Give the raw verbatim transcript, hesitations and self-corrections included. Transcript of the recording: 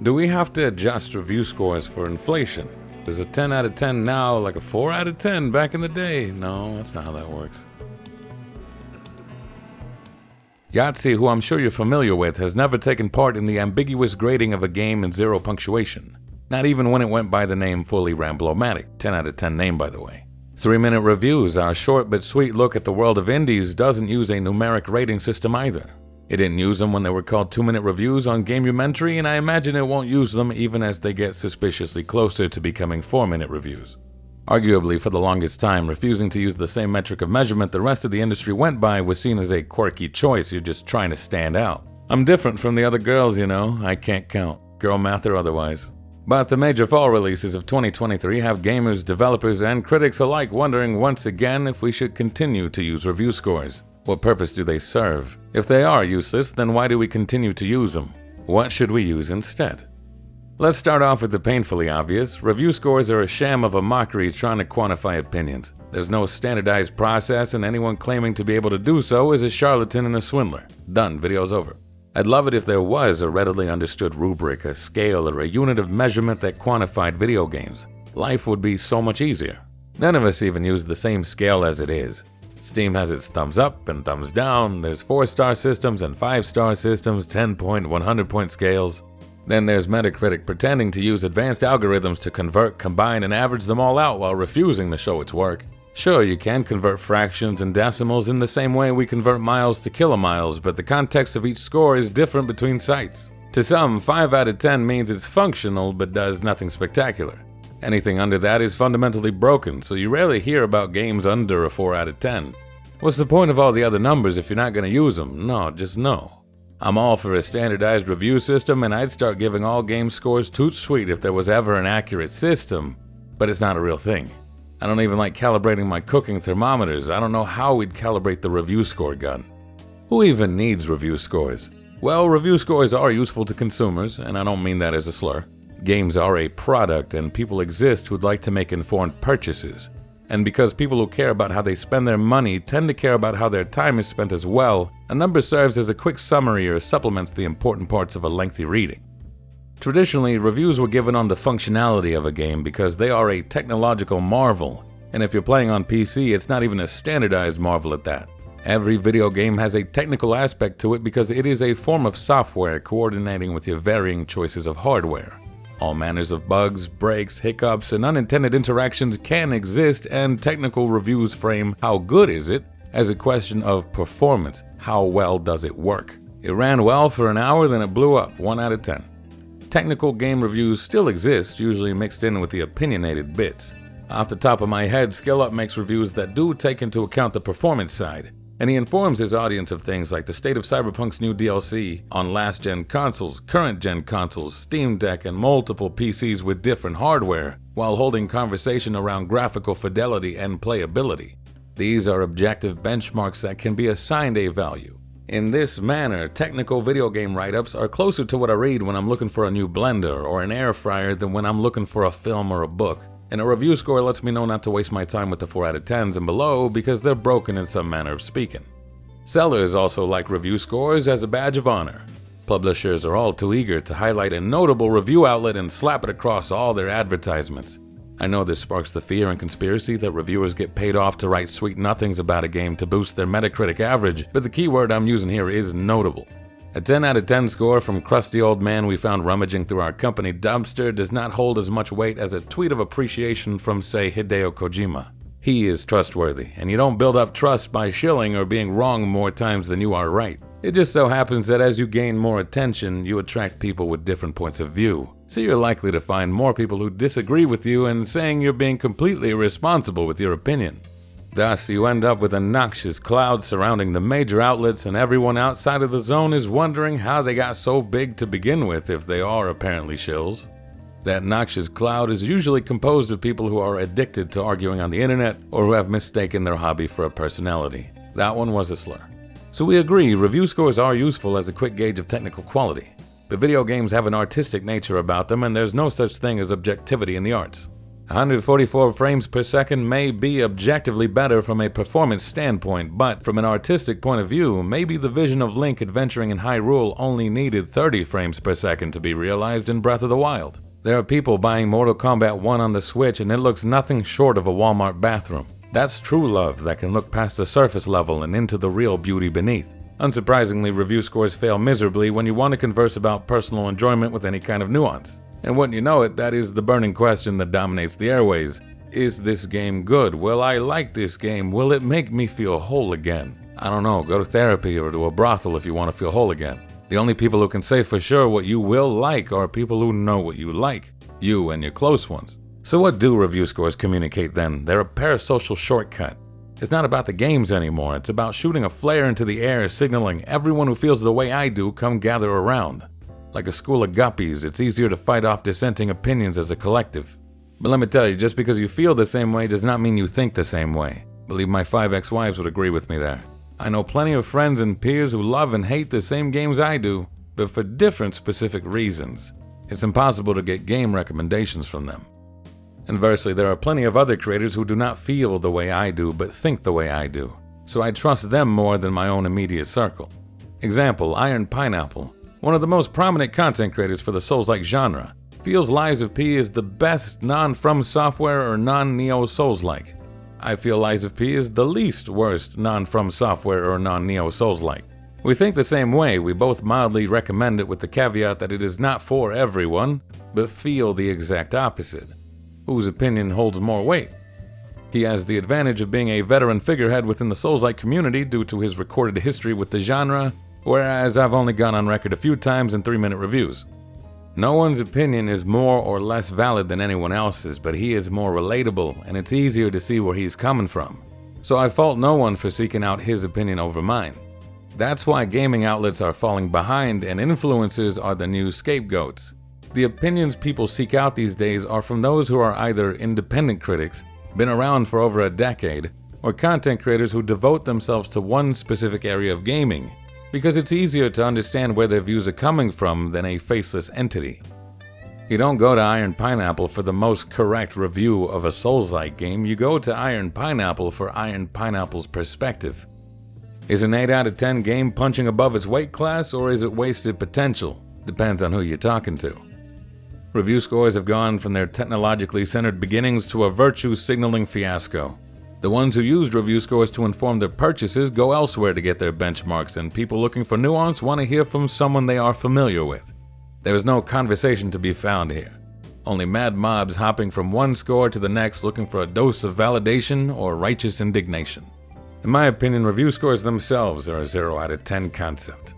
Do we have to adjust review scores for inflation? Is a ten out of ten now like a four out of ten back in the day? No, that's not how that works. Yahtzee, who I'm sure you're familiar with, has never taken part in the ambiguous grading of a game in Zero Punctuation. Not even when it went by the name Fully Ramblomatic, ten out of ten name by the way. three minute reviews, our short but sweet look at the world of indies, doesn't use a numeric rating system either. It didn't use them when they were called two minute reviews on Gameumentary, and I imagine it won't use them even as they get suspiciously closer to becoming four minute reviews. Arguably, for the longest time, refusing to use the same metric of measurement the rest of the industry went by was seen as a quirky choice. You're just trying to stand out. I'm different from the other girls, you know. I can't count. Girl math or otherwise. But the major fall releases of twenty twenty-three have gamers, developers, and critics alike wondering once again if we should continue to use review scores. What purpose do they serve? If they are useless, then why do we continue to use them? What should we use instead? Let's start off with the painfully obvious. Review scores are a sham of a mockery trying to quantify opinions. There's no standardized process, and anyone claiming to be able to do so is a charlatan and a swindler. Done, video's over. I'd love it if there was a readily understood rubric, a scale, or a unit of measurement that quantified video games. Life would be so much easier. None of us even use the same scale as it is. Steam has its thumbs up and thumbs down, there's four star systems and five star systems, ten point, one hundred point scales. Then there's Metacritic pretending to use advanced algorithms to convert, combine, and average them all out while refusing to show its work. Sure, you can convert fractions and decimals in the same way we convert miles to kilomiles, but the context of each score is different between sites. To some, five out of ten means it's functional but does nothing spectacular. Anything under that is fundamentally broken, so you rarely hear about games under a four out of ten. What's the point of all the other numbers if you're not going to use them? No, just no. I'm all for a standardized review system, and I'd start giving all game scores toot sweet if there was ever an accurate system, but it's not a real thing. I don't even like calibrating my cooking thermometers. I don't know how we'd calibrate the review score gun. Who even needs review scores? Well, review scores are useful to consumers, and I don't mean that as a slur. Games are a product, and people exist who'd like to make informed purchases. And because people who care about how they spend their money tend to care about how their time is spent as well, a number serves as a quick summary or supplements the important parts of a lengthy reading. Traditionally, reviews were given on the functionality of a game because they are a technological marvel, and if you're playing on P C, it's not even a standardized marvel at that. Every video game has a technical aspect to it because it is a form of software coordinating with your varying choices of hardware. All manners of bugs, breaks, hiccups, and unintended interactions can exist, and technical reviews frame how good is it as a question of performance, how well does it work. It ran well for an hour, then it blew up, one out of ten. Technical game reviews still exist, usually mixed in with the opinionated bits. Off the top of my head, Skill Up makes reviews that do take into account the performance side, and he informs his audience of things like the state of Cyberpunk's new D L C on last gen consoles, current gen consoles, Steam Deck, and multiple P Cs with different hardware, while holding conversation around graphical fidelity and playability. These are objective benchmarks that can be assigned a value. In this manner, technical video game write-ups are closer to what I read when I'm looking for a new blender or an air fryer than when I'm looking for a film or a book. And a review score lets me know not to waste my time with the four out of tens and below because they're broken in some manner of speaking. Sellers also like review scores as a badge of honor. Publishers are all too eager to highlight a notable review outlet and slap it across all their advertisements. I know this sparks the fear and conspiracy that reviewers get paid off to write sweet nothings about a game to boost their Metacritic average, but the key word I'm using here is notable. A ten out of ten score from crusty old man we found rummaging through our company dumpster does not hold as much weight as a tweet of appreciation from, say, Hideo Kojima. He is trustworthy, and you don't build up trust by shilling or being wrong more times than you are right. It just so happens that as you gain more attention, you attract people with different points of view, so you're likely to find more people who disagree with you and saying you're being completely irresponsible with your opinion. Thus, you end up with a noxious cloud surrounding the major outlets, and everyone outside of the zone is wondering how they got so big to begin with if they are apparently shills. That noxious cloud is usually composed of people who are addicted to arguing on the internet or who have mistaken their hobby for a personality. That one was a slur. So we agree, review scores are useful as a quick gauge of technical quality. But video games have an artistic nature about them, and there's no such thing as objectivity in the arts. one hundred forty-four frames per second may be objectively better from a performance standpoint, but from an artistic point of view, maybe the vision of Link adventuring in Hyrule only needed thirty frames per second to be realized in Breath of the Wild. There are people buying Mortal Kombat one on the Switch and it looks nothing short of a Walmart bathroom. That's true love that can look past the surface level and into the real beauty beneath. Unsurprisingly, review scores fail miserably when you want to converse about personal enjoyment with any kind of nuance. And wouldn't you know it, that is the burning question that dominates the airways. Is this game good? Will I like this game? Will it make me feel whole again? I don't know, go to therapy or to a brothel if you want to feel whole again. The only people who can say for sure what you will like are people who know what you like. You and your close ones. So what do review scores communicate then? They're a parasocial shortcut. It's not about the games anymore, it's about shooting a flare into the air, signaling everyone who feels the way I do, come gather around. Like a school of guppies, it's easier to fight off dissenting opinions as a collective. But let me tell you, just because you feel the same way does not mean you think the same way. I believe my five ex-wives would agree with me there. I know plenty of friends and peers who love and hate the same games I do, but for different specific reasons. It's impossible to get game recommendations from them. Inversely, there are plenty of other creators who do not feel the way I do, but think the way I do. So I trust them more than my own immediate circle. Example, Iron Pineapple, one of the most prominent content creators for the Souls-like genre, feels Lies of P is the best non-From Software or non-Neo Souls-like. I feel Lies of P is the least worst non-From Software or non-Neo Souls-like. We think the same way, we both mildly recommend it with the caveat that it is not for everyone, but feel the exact opposite. Whose opinion holds more weight? He has the advantage of being a veteran figurehead within the Souls-like community due to his recorded history with the genre, whereas I've only gone on record a few times in three minute reviews. No one's opinion is more or less valid than anyone else's, but he is more relatable and it's easier to see where he's coming from. So I fault no one for seeking out his opinion over mine. That's why gaming outlets are falling behind and influencers are the new scapegoats. The opinions people seek out these days are from those who are either independent critics, been around for over a decade, or content creators who devote themselves to one specific area of gaming, because it's easier to understand where their views are coming from than a faceless entity. You don't go to Iron Pineapple for the most correct review of a Souls-like game, you go to Iron Pineapple for Iron Pineapple's perspective. Is an eight out of ten game punching above its weight class, or is it wasted potential? Depends on who you're talking to. Review scores have gone from their technologically centered beginnings to a virtue signaling fiasco. The ones who used review scores to inform their purchases go elsewhere to get their benchmarks, and people looking for nuance want to hear from someone they are familiar with. There is no conversation to be found here. Only mad mobs hopping from one score to the next looking for a dose of validation or righteous indignation. In my opinion, review scores themselves are a zero out of ten concept.